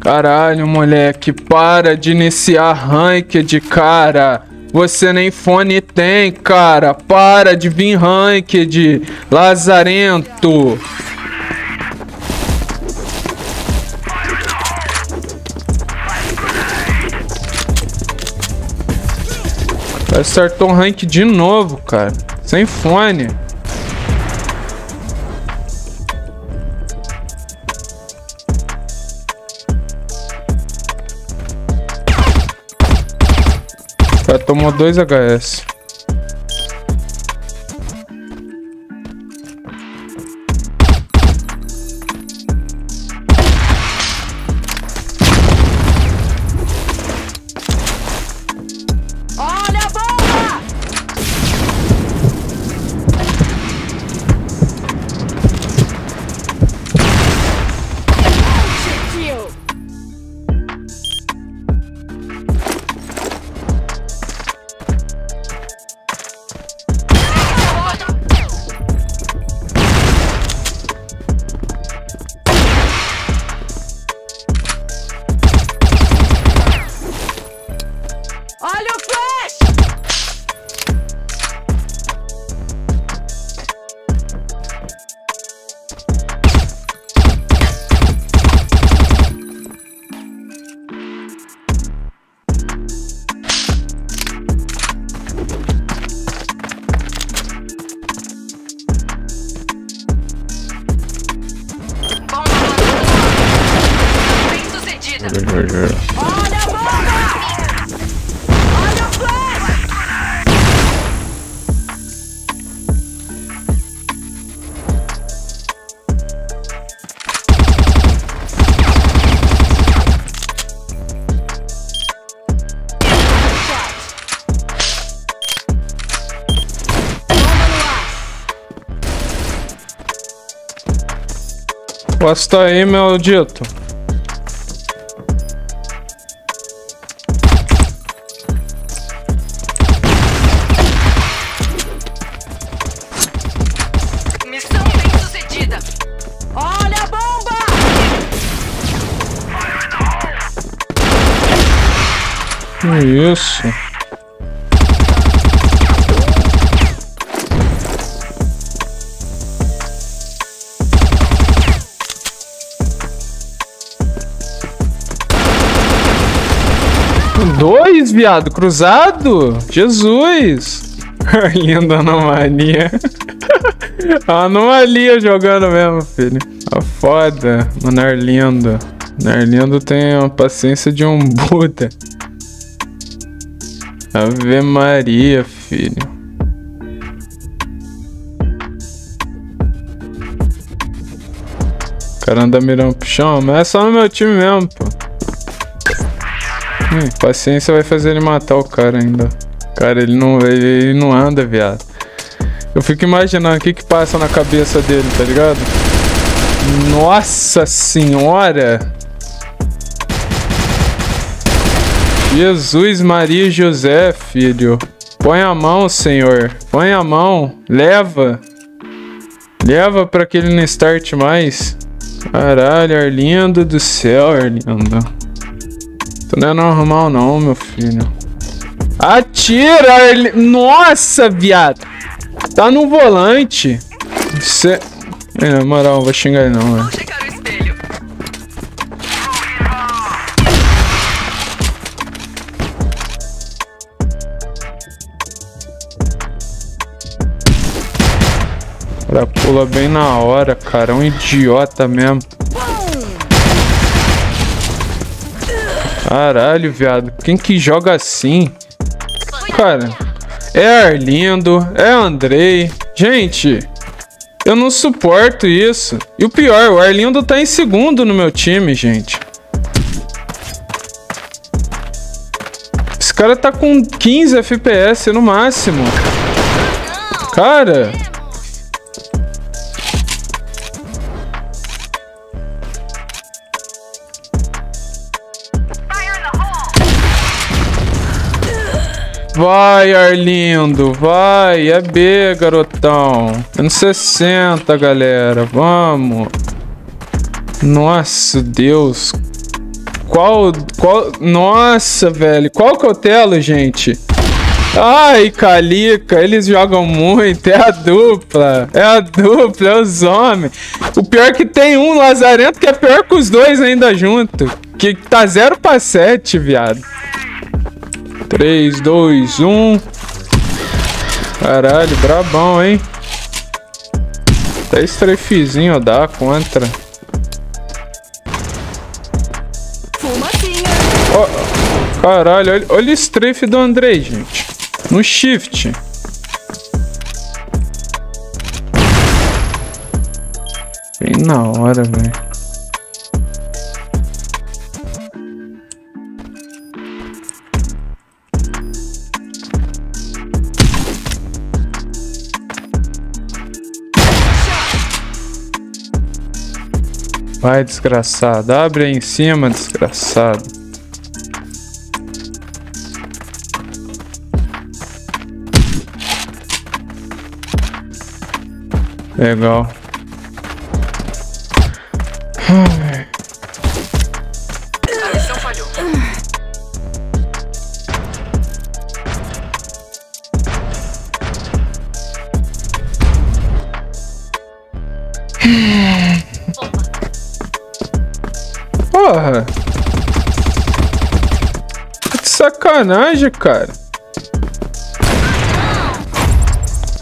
Caralho, moleque, para de iniciar ranked, cara. Você nem fone tem, cara. Para de vir ranked, lazarento. Acertou um rank de novo, cara. Sem fone. O cara tomou 2 HS. Posta aí, meu dito. Missão bem sucedida. Olha a bomba! Que isso? Dois, viado, cruzado? Jesus! Linda anomalia. Anomalia jogando mesmo, filho. Tá foda, mano, Arlindo. Arlindo tem a paciência de um Buda. Ave Maria, filho. O cara anda mirando pro chão, mas é só no meu time mesmo, pô. Paciência vai fazer ele matar o cara ainda. Cara, ele não anda, viado. Eu fico imaginando o que que passa na cabeça dele, tá ligado? Nossa senhora! Jesus, Maria e José, filho. Põe a mão, senhor. Põe a mão. Leva. Leva pra que ele não start mais. Caralho, Arlindo do céu, Arlindo. Não é normal não, meu filho. Atira ele. Nossa, viado. Tá no volante. Você... É, na moral, não vou xingar ele não, velho. Ela pula bem na hora, cara. É um idiota mesmo. Caralho, viado. Quem que joga assim? Cara, é Arlindo, é Andrei. Gente, eu não suporto isso. E o pior, o Arlindo tá em segundo no meu time, gente. Esse cara tá com 15 FPS no máximo. Cara... Vai, Arlindo, vai, é B, garotão. Anos 60, galera, vamos. Nossa, Deus. Qual... Nossa, velho. Qual cautela, gente? Ai, Calica, eles jogam muito, é a dupla, é os homens. O pior é que tem um lazarento que é pior que os dois ainda junto, que tá 0-7, viado. 3, 2, 1. Caralho, brabão, hein? Até strefezinho dá contra. Oh, caralho, olha o strafe do Andrei, gente. No shift. Bem na hora, velho. Vai, desgraçado. Abre aí em cima, desgraçado. Legal. A missão falhou. Porra. Que sacanagem, cara.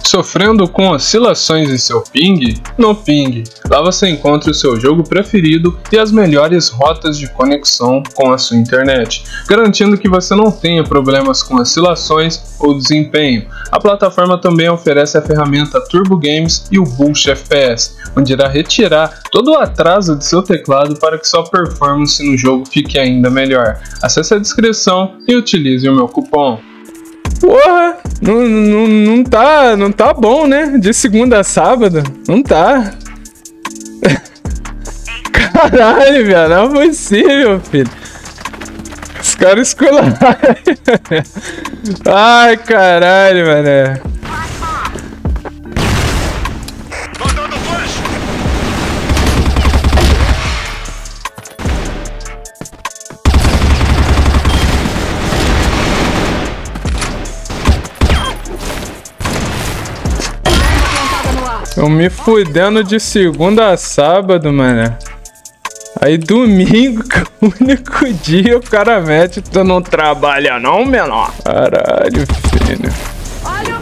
Sofrendo com oscilações em seu ping? No Ping, lá você encontra o seu jogo preferido e as melhores rotas de conexão com a sua internet, garantindo que você não tenha problemas com oscilações ou desempenho. A plataforma também oferece a ferramenta Turbo Games e o Boost FPS, onde irá retirar todo o atraso de seu teclado para que sua performance no jogo fique ainda melhor. Acesse a descrição e utilize o meu cupom. Porra, não tá bom, né? De segunda a sábado, não tá. Caralho, velho, não é possível, filho. Os caras escolaram. Ai, caralho, velho. Eu me fudendo de segunda a sábado, mano. Aí domingo, que é o único dia, o cara mete. Tu não trabalha não, menor? Caralho, filho. Olha o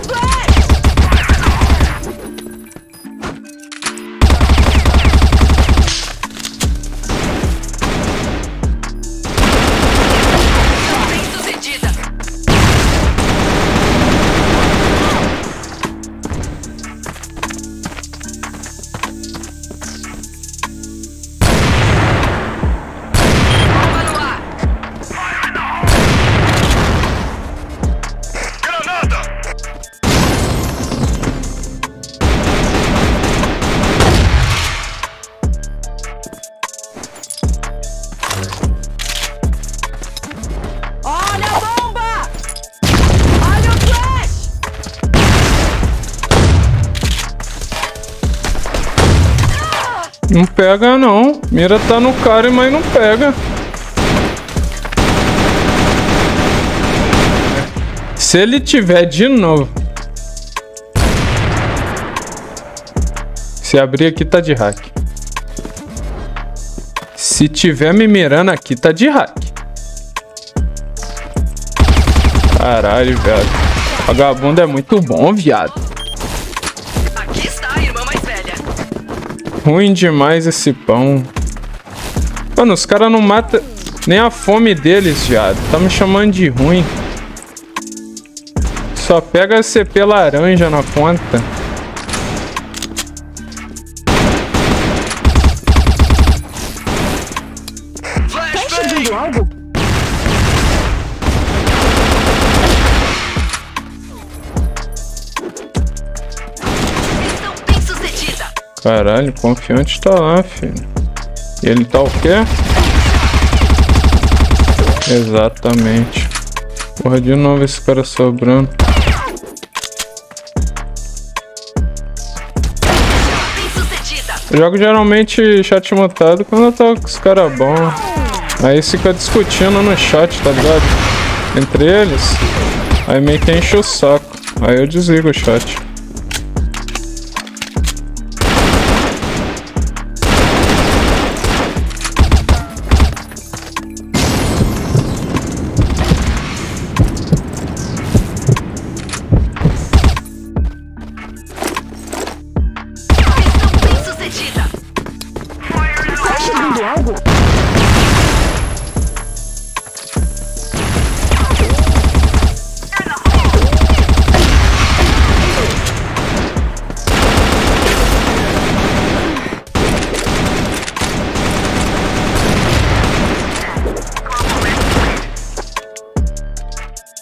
não pega não, mira tá no cara, mas não pega. Se ele tiver de novo. Se abrir aqui tá de hack. Se tiver me mirando aqui tá de hack. Caralho, velho. Vagabundo é muito bom, viado. Ruim demais esse pão. Mano, os caras não matam nem a fome deles, viado. Tá me chamando de ruim. Só pega a CP laranja na ponta. Caralho, confiante tá lá, filho. E ele tá o quê? Exatamente. Porra, de novo esse cara sobrando. Eu jogo geralmente chat montado quando eu tô com os caras bons. Aí fica discutindo no chat, tá ligado? Entre eles. Aí meio que enche o saco. Aí eu desligo o chat.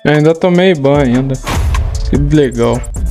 Eu ainda tomei ban ainda. Que legal.